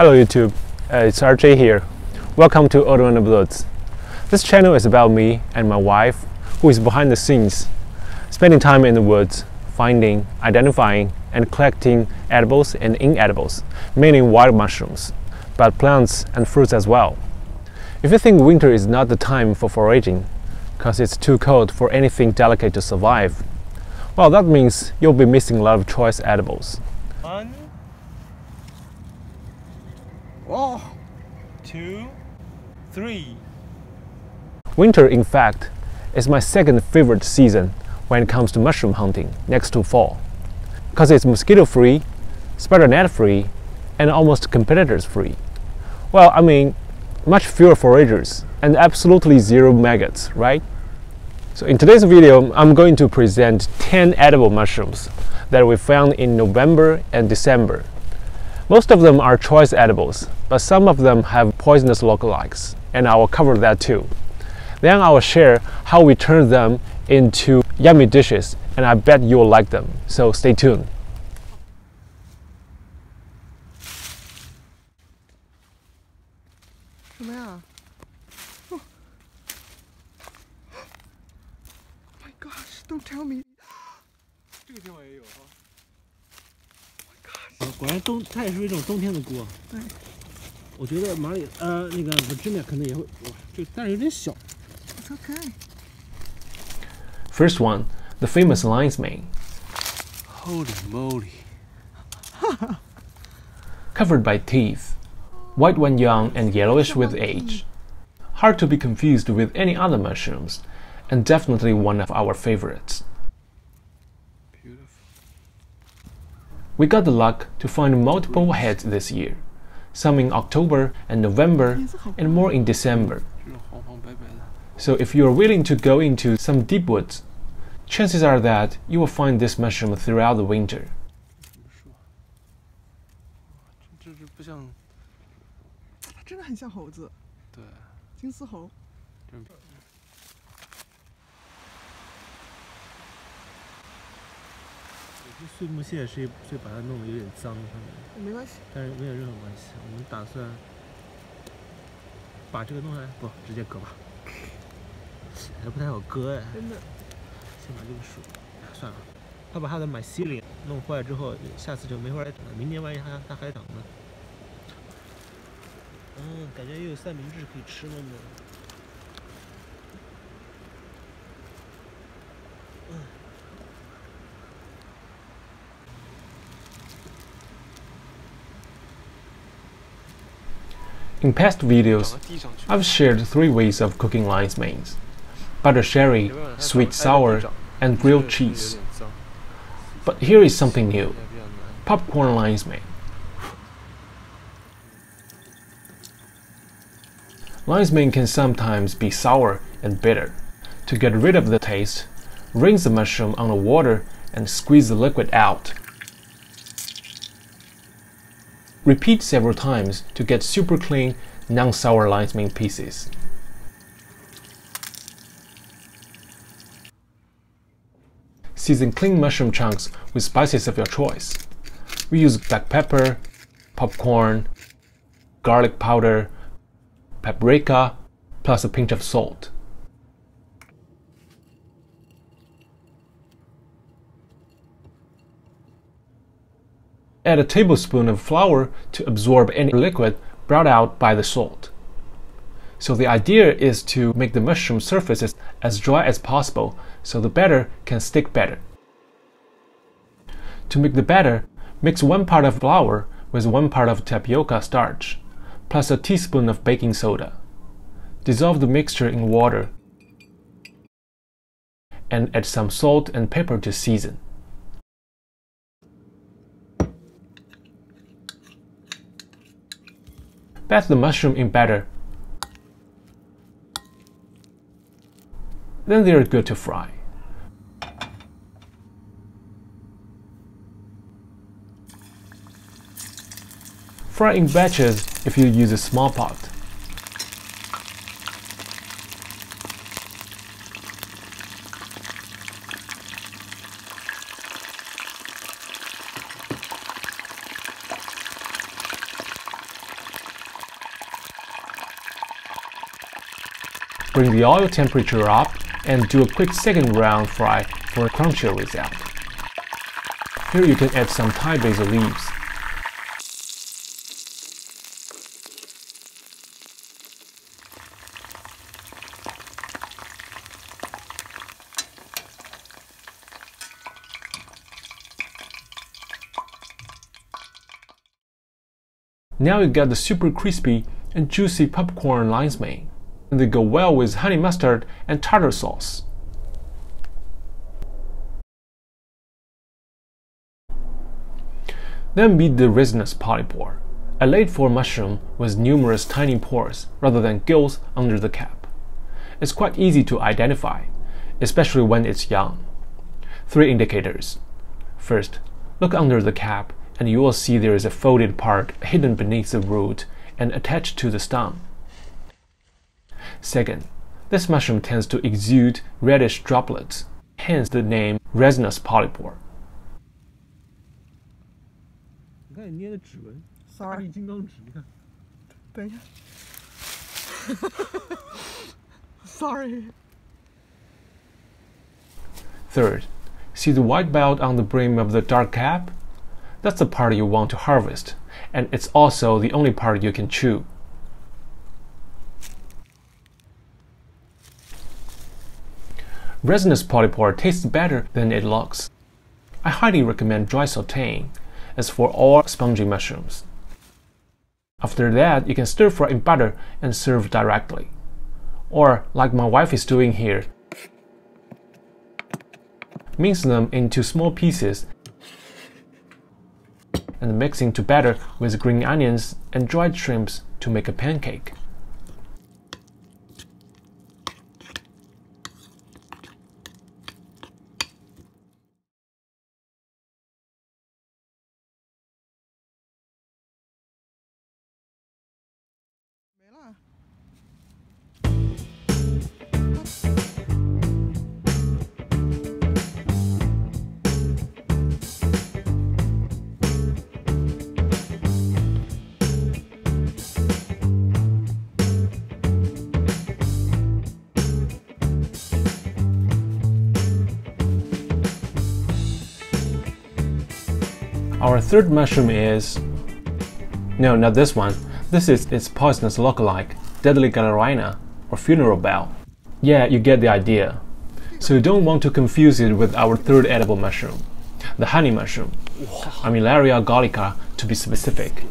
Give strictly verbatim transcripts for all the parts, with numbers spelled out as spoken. Hello YouTube, uh, it's R J here. Welcome to Old Man of the Woods. This channel is about me and my wife, who is behind the scenes, spending time in the woods, finding, identifying, and collecting edibles and inedibles, mainly wild mushrooms, but plants and fruits as well. If you think winter is not the time for foraging, because it's too cold for anything delicate to survive, well, that means you'll be missing a lot of choice edibles. One, oh, two, three. Winter, in fact, is my second favorite season when it comes to mushroom hunting next to fall, because it's mosquito-free, spider net-free, and almost competitors-free. Well, I mean, much fewer foragers and absolutely zero maggots, right? So in today's video, I'm going to present ten edible mushrooms that we found in November and December. Most of them are choice edibles, but some of them have poisonous lookalikes, and I will cover that too. Then I will share how we turn them into yummy dishes, and I bet you'll like them, so stay tuned. Don't tell me. It's okay. First one, the famous lion's mane. Holy moly. Covered by teeth, white when young and yellowish with age. Hard to be confused with any other mushrooms, and definitely one of our favorites. Beautiful. We got the luck to find multiple heads this year, some in October and November, and more in December. So if you are willing to go into some deep woods, chances are that you will find this mushroom throughout the winter. In past videos, I've shared three ways of cooking lion's manes: butter sherry, sweet sour, and grilled cheese. But here is something new: popcorn lion's mane. Lion's mane can sometimes be sour and bitter. To get rid of the taste, rinse the mushroom on the water and squeeze the liquid out. Repeat several times to get super clean, non-sour lion's mane pieces. Season clean mushroom chunks with spices of your choice. We use black pepper, popcorn, garlic powder, paprika, plus a pinch of salt. Add a tablespoon of flour to absorb any liquid brought out by the salt. So the idea is to make the mushroom surfaces as dry as possible so the batter can stick better. To make the batter, mix one part of flour with one part of tapioca starch, plus a teaspoon of baking soda. Dissolve the mixture in water and add some salt and pepper to season. Bath the mushroom in batter, then they are good to fry. Fry in batches if you use a small pot. Bring the oil temperature up and do a quick second round fry for a crunchier result. Here you can add some Thai basil leaves. Now you got the super crispy and juicy popcorn lion's mane, and they go well with honey mustard and tartar sauce. Then beat the resinous polypore, a late-fall mushroom with numerous tiny pores rather than gills under the cap. It's quite easy to identify, especially when it's young. Three indicators. First, look under the cap and you will see there is a folded part hidden beneath the root and attached to the stem. Second, this mushroom tends to exude reddish droplets, hence the name resinous polypore. Sorry. Sorry. Third, see the white belt on the brim of the dark cap? That's the part you want to harvest, and it's also the only part you can chew. Resinous polypore tastes better than it looks. I highly recommend dry sautéing, as for all spongy mushrooms. After that, you can stir fry in butter and serve directly. Or, like my wife is doing here, mince them into small pieces and mix into batter with green onions and dried shrimps to make a pancake. Our third mushroom is... No, not this one. This is its poisonous lookalike, deadly Galerina, or funeral bell. Yeah, you get the idea. So you don't want to confuse it with our third edible mushroom, the honey mushroom, Armillaria gallica to be specific.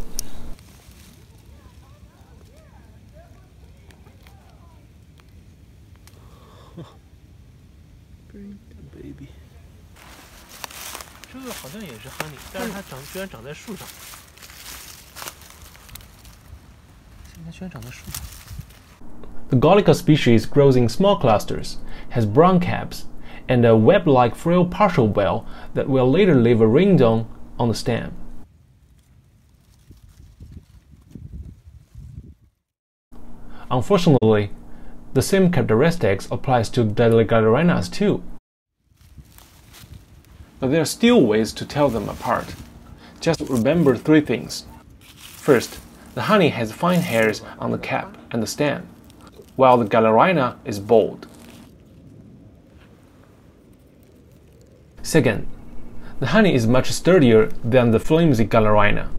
The gallica species grows in small clusters, has brown caps, and a web-like frail partial bell that will later leave a ringdome on the stem. Unfortunately, the same characteristics applies to deadly galerinas too. But there are still ways to tell them apart. Just remember three things. First, the honey has fine hairs on the cap and the stem, while the Galerina is bald. Second, the honey is much sturdier than the flimsy Galerina.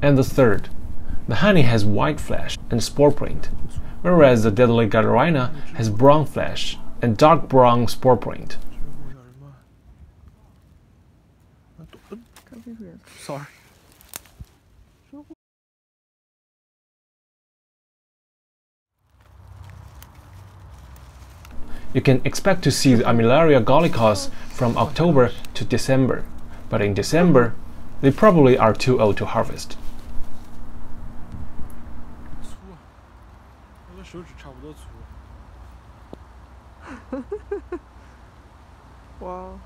And the third, the honey has white flesh and spore print, whereas the deadly Galerina has brown flesh and dark brown spore print. Sorry. You can expect to see the Armillaria gallicas from October to December, but in December, they probably are too old to harvest. Wow.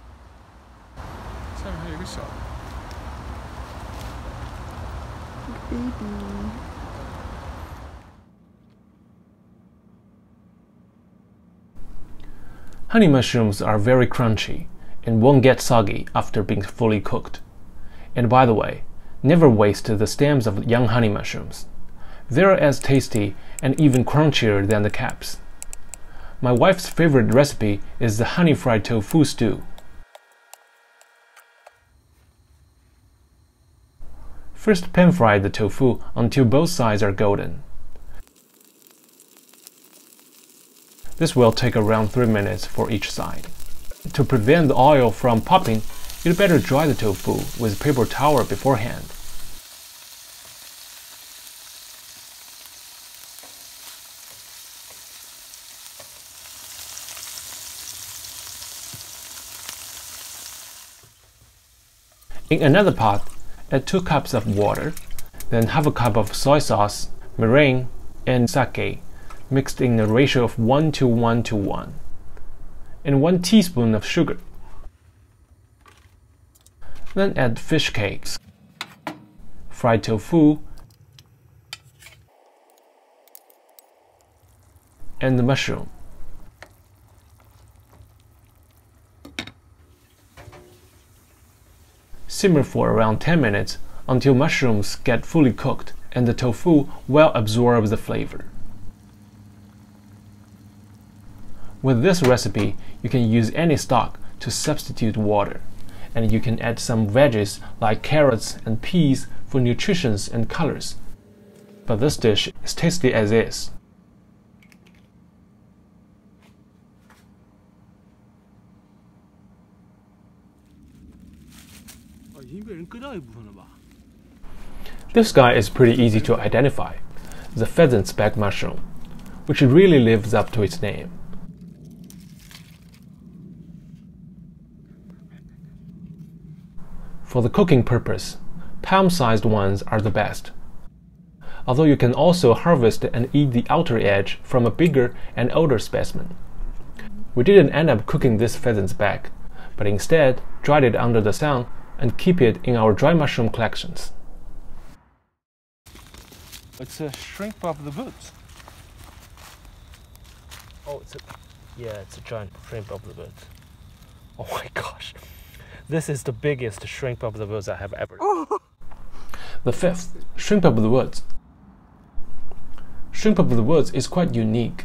Baby. Honey mushrooms are very crunchy and won't get soggy after being fully cooked. And by the way, never waste the stems of young honey mushrooms. They're as tasty and even crunchier than the caps. My wife's favorite recipe is the honey fried tofu stew. First pan fry the tofu until both sides are golden. This will take around three minutes for each side. To prevent the oil from popping, you'd better dry the tofu with a paper towel beforehand. In another pot, add two cups of water, then half a cup of soy sauce, mirin, and sake, mixed in a ratio of one to one to one, and one teaspoon of sugar. Then add fish cakes, fried tofu, and the mushroom. Simmer for around ten minutes until mushrooms get fully cooked and the tofu well absorbs the flavor. With this recipe, you can use any stock to substitute water, and you can add some veggies like carrots and peas for nutrition and colors. But this dish is tasty as is. This guy is pretty easy to identify, the pheasant's back mushroom, which really lives up to its name. For the cooking purpose, palm-sized ones are the best, although you can also harvest and eat the outer edge from a bigger and older specimen. We didn't end up cooking this pheasant's back, but instead dried it under the sun and keep it in our dry mushroom collections. It's a shrimp of the woods. Oh, it's a, yeah, it's a giant shrimp of the woods. Oh my gosh. This is the biggest shrimp of the woods I have ever. The fifth, shrimp of the woods. Shrimp of the woods is quite unique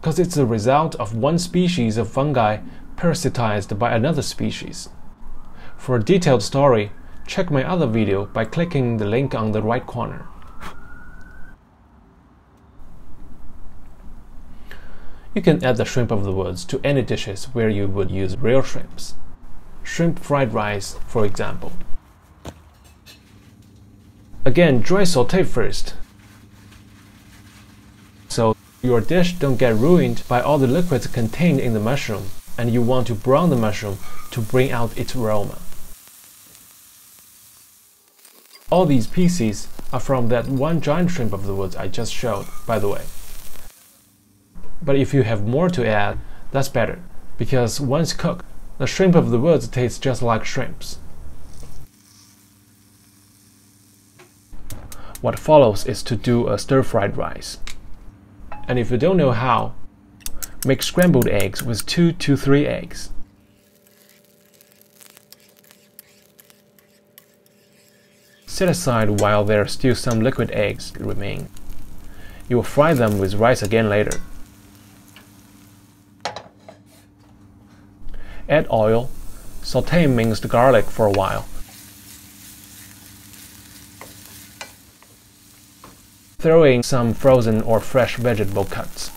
because it's the result of one species of fungi parasitized by another species. For a detailed story, check my other video by clicking the link on the right corner. You can add the shrimp of the woods to any dishes where you would use real shrimps. Shrimp fried rice, for example. Again, dry sauté first, so your dish don't get ruined by all the liquids contained in the mushroom, and you want to brown the mushroom to bring out its aroma. All these pieces are from that one giant shrimp of the woods I just showed, by the way. But if you have more to add, that's better, because once cooked, the shrimp of the woods tastes just like shrimps. What follows is to do a stir-fried rice. And if you don't know how, make scrambled eggs with two to three eggs. Set aside while there are still some liquid eggs remain. You will fry them with rice again later. Add oil, saute minced garlic for a while. Throw in some frozen or fresh vegetable cuts.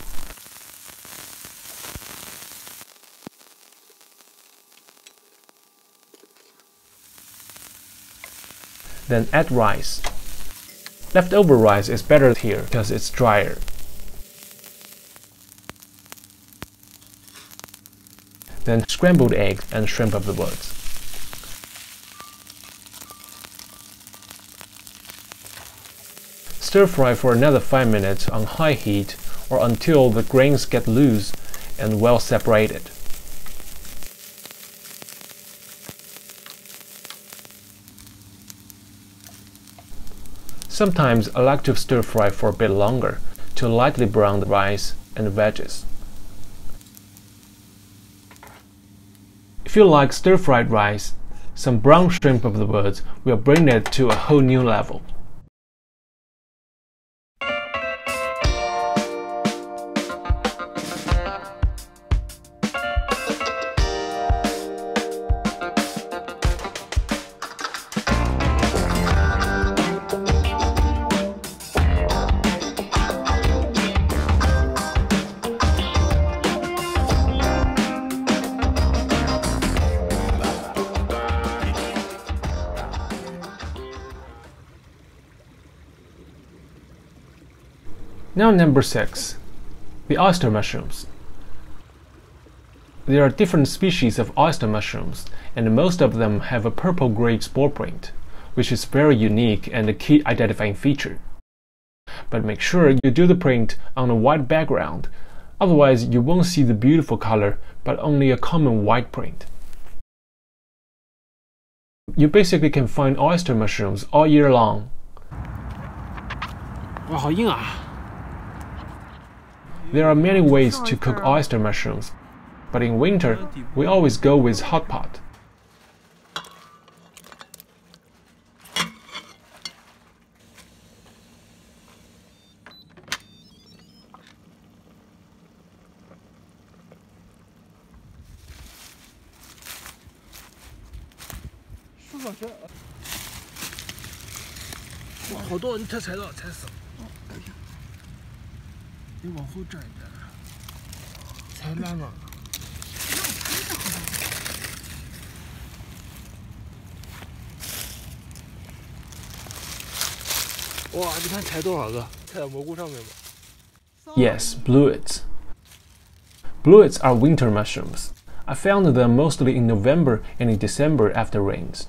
Then add rice. Leftover rice is better here because it's drier. Then scrambled eggs and shrimp of the woods. Stir fry for another five minutes on high heat or until the grains get loose and well separated. Sometimes I like to stir fry for a bit longer to lightly brown the rice and veggies. If you like stir-fried rice, some brown shrimp of the woods will bring it to a whole new level. Now number six, the oyster mushrooms. There are different species of oyster mushrooms, and most of them have a purple grey spore print, which is very unique and a key identifying feature. But make sure you do the print on a white background, otherwise you won't see the beautiful color, but only a common white print. You basically can find oyster mushrooms all year long. There are many ways to cook oyster mushrooms, but in winter, we always go with hot pot. Yes, Blewits. Blewits are winter mushrooms. I found them mostly in November and in December after rains,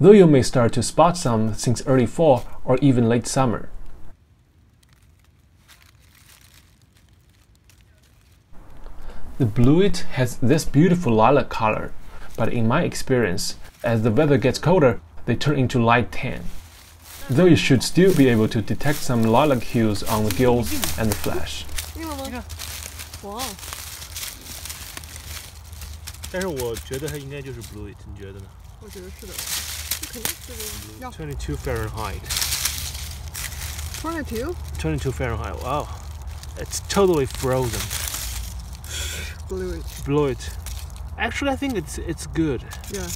though you may start to spot some since early fall or even late summer. The Blewit has this beautiful lilac color, but in my experience, as the weather gets colder, they turn into light tan, though you should still be able to detect some lilac hues on the gills and the flesh. twenty-two Fahrenheit. twenty-two? twenty-two Fahrenheit, wow. It's totally frozen. Blewit. Blewit. Actually, I think it's it's good. Yeah.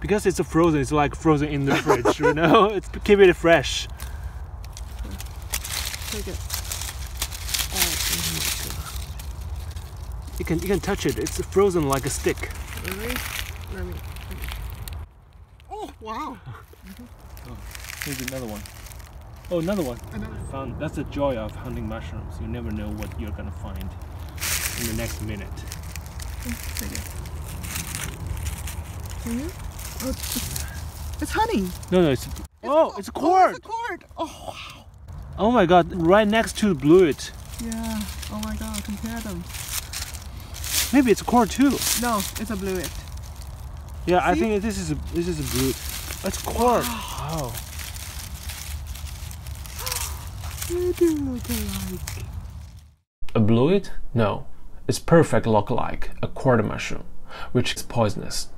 Because it's a frozen, it's like frozen in the fridge, you know? It's keep it fresh. Take it. You can you can touch it. It's frozen like a stick. Really? Let me. Oh wow! Oh, here's another one. Oh, another one. Another. Found. That's the joy of hunting mushrooms. You never know what you're gonna find in the next minute. Mm-hmm. Oh, it's, it's honey. No, no, it's, it's oh, it's a cord. Oh, it's a cord. Oh wow. Oh my God! Right next to the Blewit. Yeah. Oh my God! Compare them. Maybe it's a cord too. No, it's a Blewit. Yeah, see? I think this is a, this is a Blewit. It's cord. Wow. Wow. They do look alike. A Blewit? No, it's perfect look-alike. A cord mushroom, which is poisonous.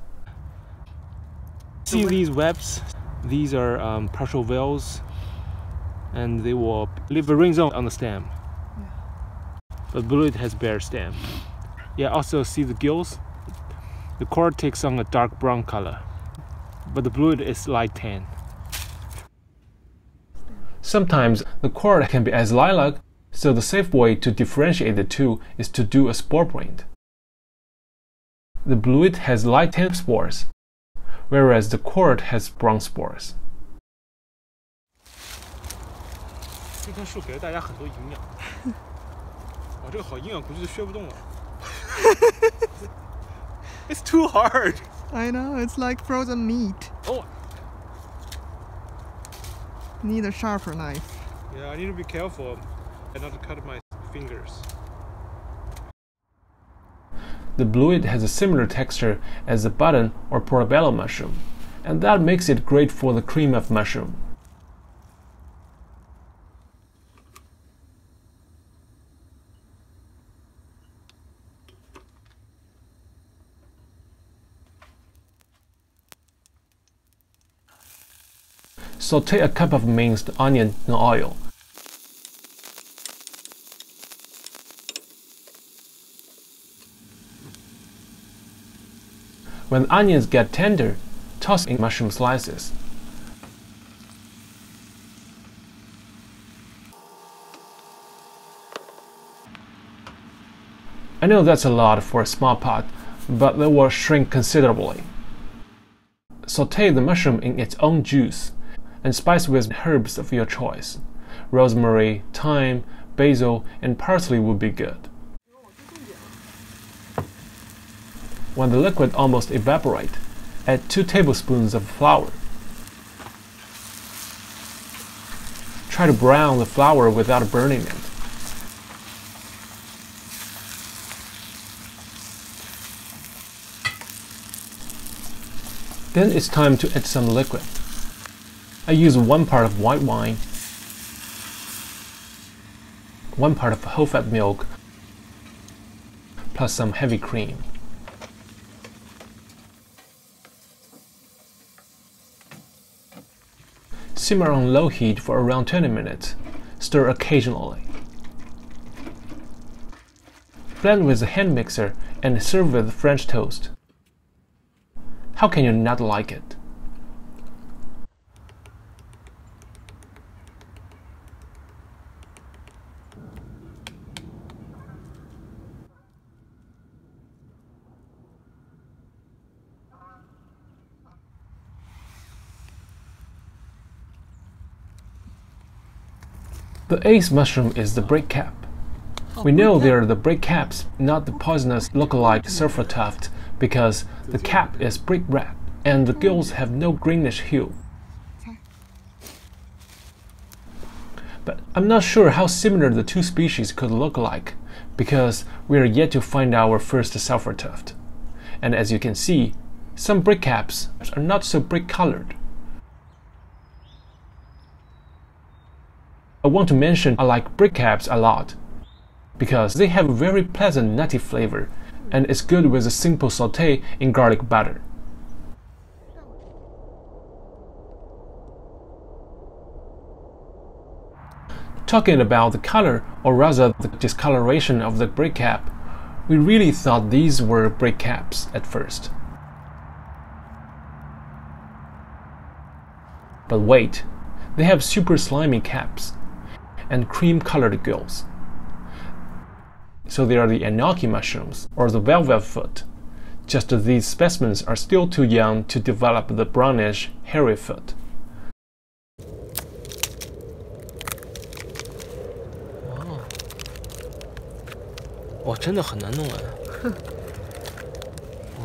See these webs? These are um, partial veils, and they will leave a ring zone on the stem. Yeah. But Blewit has bare stem. Yeah, also see the gills? The cord takes on a dark brown color, but the Blewit is light tan. Sometimes the cord can be as lilac, so the safe way to differentiate the two is to do a spore print. The Blewit has light tan spores, whereas the cord has brown spores. It's too hard. I know, it's like frozen meat. Oh. Need a sharper knife. Yeah, I need to be careful and not to cut my fingers. The Blewit has a similar texture as the button or portobello mushroom, and that makes it great for the cream of mushroom. Sauté a cup of minced onion in oil. When onions get tender, toss in mushroom slices. I know that's a lot for a small pot, but they will shrink considerably. Sauté the mushroom in its own juice, and spice with herbs of your choice: rosemary, thyme, basil and parsley would be good. When the liquid almost evaporates, add two tablespoons of flour. Try to brown the flour without burning it. Then it's time to add some liquid. I use one part of white wine, one part of whole fat milk, plus some heavy cream. Simmer on low heat for around twenty minutes. Stir occasionally. Blend with a hand mixer and serve with French toast. How can you not like it? The eighth mushroom is the brick cap. We know they are the brick caps, not the poisonous lookalike sulfur tuft, because the cap is brick red and the gills have no greenish hue. But I'm not sure how similar the two species could look like, because we are yet to find our first sulfur tuft. And as you can see, some brick caps are not so brick colored. I want to mention I like brick caps a lot, because they have a very pleasant nutty flavor, and it's good with a simple sauté in garlic butter. Talking about the color, or rather the discoloration of the brick cap, we really thought these were brick caps at first. But wait, they have super slimy caps and cream-colored gills. So they are the enoki mushrooms, or the velvet foot, just as these specimens are still too young to develop the brownish, hairy foot. Wow. Wow, 真的很难弄啊。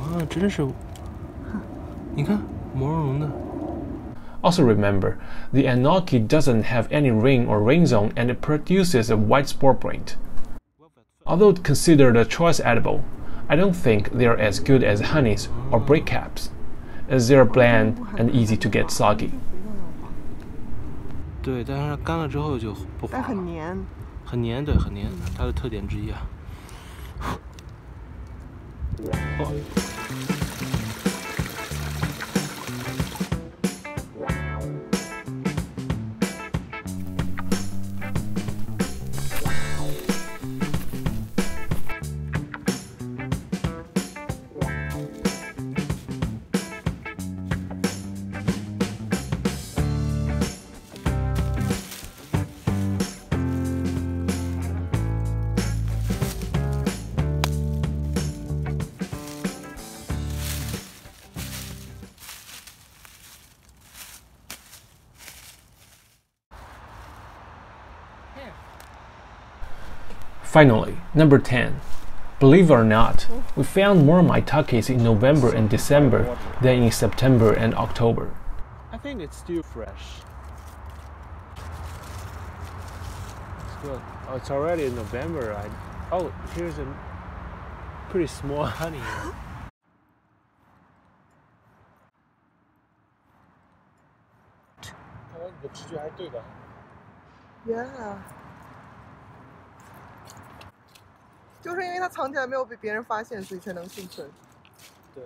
哇，真是。你看，毛茸茸的。 Also remember, the enoki doesn't have any ring or ring zone, and it produces a white spore print. Although considered a choice edible, I don't think they are as good as honeys or brick caps, as they are bland and easy to get soggy. 对，但是干了之后就不滑了。很黏。很黏，对，很黏，它的特点之一啊。哦。 Finally, number ten. Believe it or not, we found more maitakes in November and December than in September and October. I think it's still fresh. It's good. Oh, it's already November. I... Oh, here's a pretty small honey. Yeah. 就是因为它藏起来没有被别人发现，所以才能幸存。对，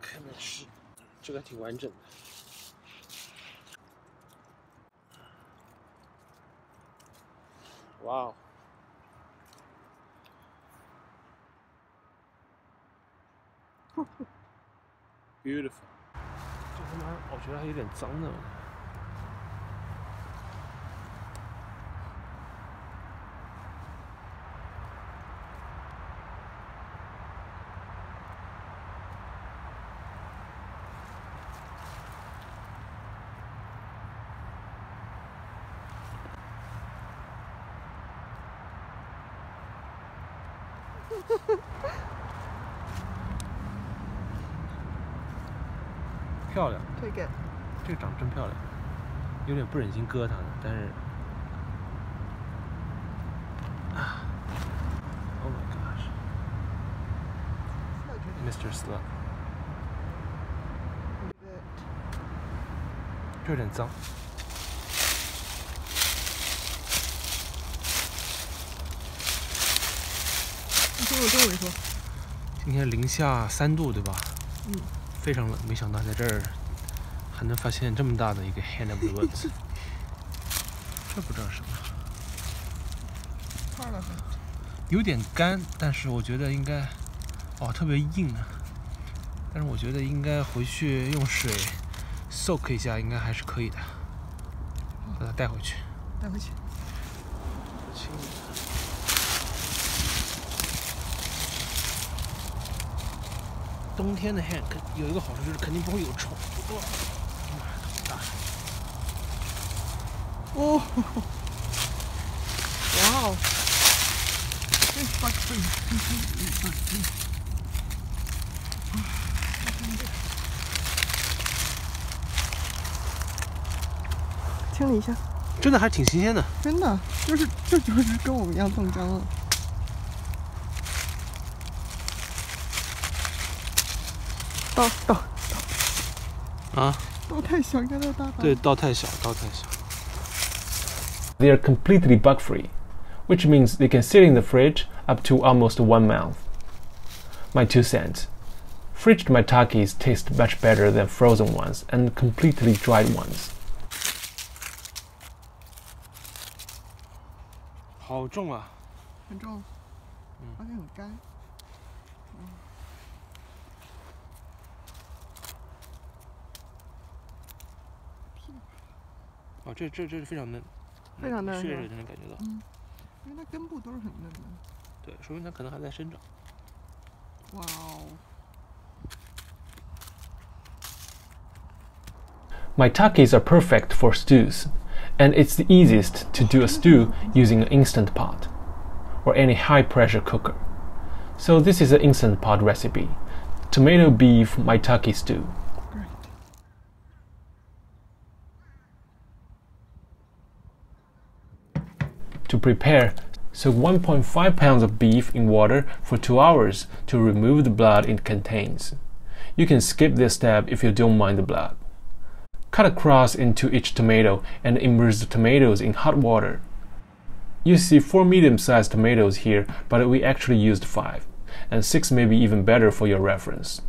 看看是，这个挺完整的。哇哦！beautiful。这他妈，我觉得还有点脏呢。 Wow. 漂亮。这个，这个长得真漂亮，有点不忍心割它呢，但是。 Mister Slug， 这有点脏。你听我中文说，今天零下三度，对吧？嗯。非常冷，没想到在这儿还能发现这么大的一个 hand of the woods。这不知道什么。有点干，但是我觉得应该。 哦，特别硬啊！但是我觉得应该回去用水 soak 一下，应该还是可以的。把它带回去。带回去。清理。冬天的 hand 有一个好处就是肯定不会有虫。哇，好大！哦，哇哦！清理一下，真的还挺新鲜的。真的，就是这就是跟我们一样冻僵了。刀刀刀啊！刀太小，应该叫大刀。对，刀太小，刀太小。They are completely bug-free, which means they can sit in the fridge up to almost one month. My two cents. Fridged matakis taste much better than frozen ones and completely dried ones. 好重啊！很重，而且很干。嗯。哦，这这这是非常嫩，非常嫩，血水就能感觉到。嗯，因为它根部都是很嫩的。对，说明它可能还在生长。哇哦！ Maitakes are perfect for stews, and it's the easiest to do a stew using an instant pot, or any high-pressure cooker. So this is an instant pot recipe: tomato beef maitake stew. Great. To prepare, soak one point five pounds of beef in water for two hours to remove the blood it contains. You can skip this step if you don't mind the blood. Cut a cross into each tomato and immerse the tomatoes in hot water. You see four medium-sized tomatoes here, but we actually used five, and six may be even better for your reference.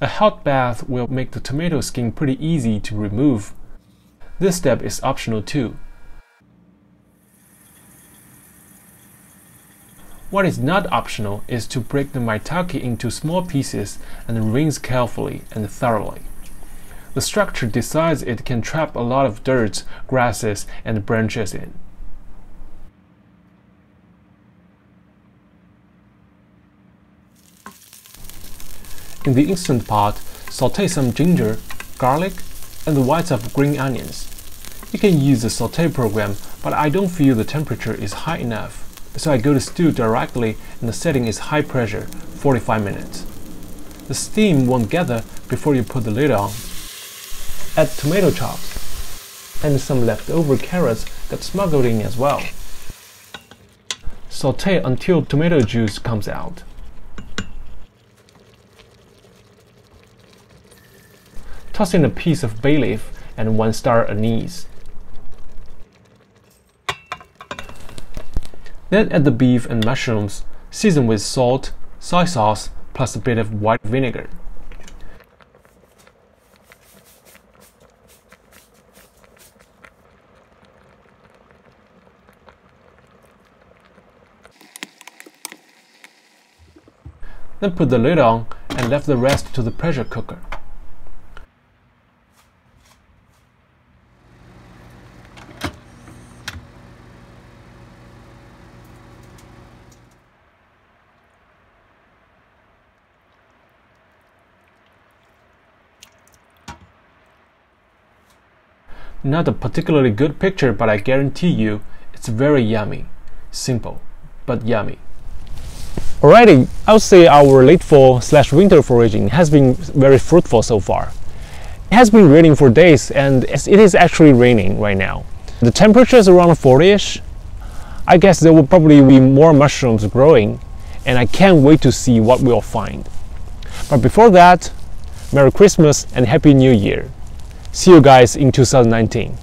A hot bath will make the tomato skin pretty easy to remove. This step is optional too. What is not optional is to break the maitake into small pieces and rinse carefully and thoroughly. The structure decides it can trap a lot of dirt, grasses, and branches in. In the instant pot, sauté some ginger, garlic, and the whites of green onions. You can use the sauté program, but I don't feel the temperature is high enough, so I go to stew directly and the setting is high pressure, forty-five minutes. The steam won't gather before you put the lid on. Add tomato chops and some leftover carrots got smuggled in as well. Sauté until tomato juice comes out. Toss in a piece of bay leaf and one star anise. Then add the beef and mushrooms, season with salt, soy sauce, plus a bit of white vinegar. Then put the lid on and left the rest to the pressure cooker. Not a particularly good picture, but I guarantee you, it's very yummy. Simple, but yummy. Alrighty, I would say our late fall slash winter foraging has been very fruitful so far. It has been raining for days and it is actually raining right now. The temperature is around forty-ish. I guess there will probably be more mushrooms growing and I can't wait to see what we'll find. But before that, Merry Christmas and Happy New Year. See you guys in two thousand nineteen.